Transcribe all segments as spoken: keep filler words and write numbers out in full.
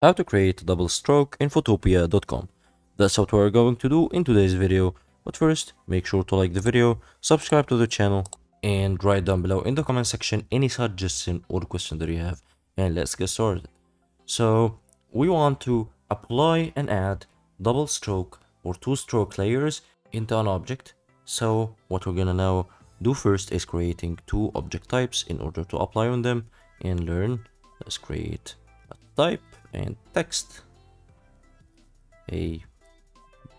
How to create a double stroke in Photopea dot com. That's what we're going to do in today's video, but first make sure to like the video, subscribe to the channel, and write down below in the comment section any suggestion or question that you have, and let's get started. So we want to apply and add double stroke or two stroke layers into an object. So what we're gonna now do first is creating two object types in order to apply on them and learn. Let's create a type and text, A,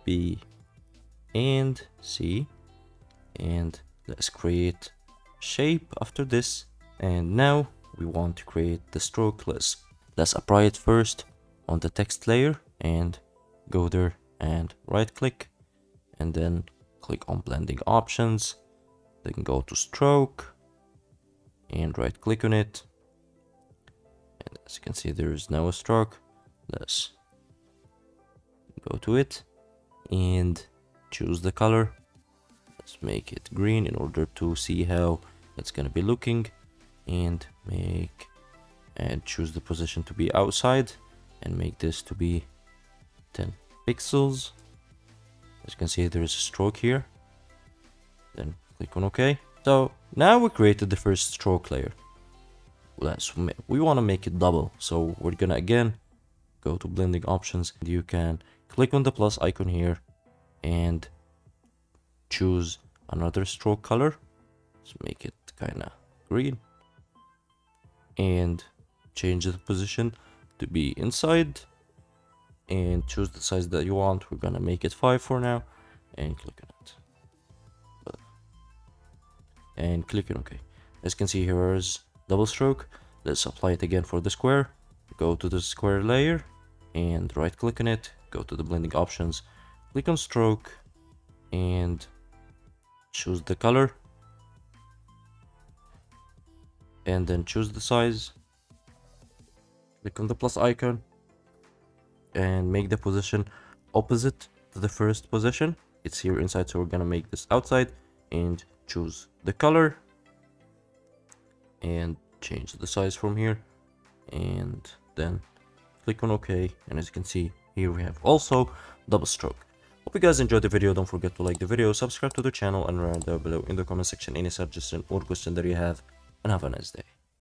B, and C, and let's create shape after this. And now we want to create the stroke. Let's let's apply it first on the text layer and go there and right click, and then click on blending options, then go to stroke and right click on it. And as you can see, there is now a stroke. Let's go to it and choose the color. Let's make it green in order to see how it's going to be looking, and make and choose the position to be outside and make this to be ten pixels. As you can see, there is a stroke here. Then click on OK. So now we created the first stroke layer. Let's, we want to make it double, so we're gonna again go to blending options. You can click on the plus icon here and choose another stroke color. Let's make it kind of green and change the position to be inside and choose the size that you want. We're gonna make it five for now and click on it and click on OK. As you can see, here is double stroke. Let's apply it again for the square. Go to the square layer and right click on it, go to the blending options, click on stroke and choose the color and then choose the size, click on the plus icon and make the position opposite to the first position. It's here inside, so we're gonna make this outside and choose the color and change the size from here and then click on OK. And as you can see, here we have also double stroke. Hope you guys enjoyed the video. Don't forget to like the video, subscribe to the channel, and write down below in the comment section any suggestion or question that you have, and have a nice day.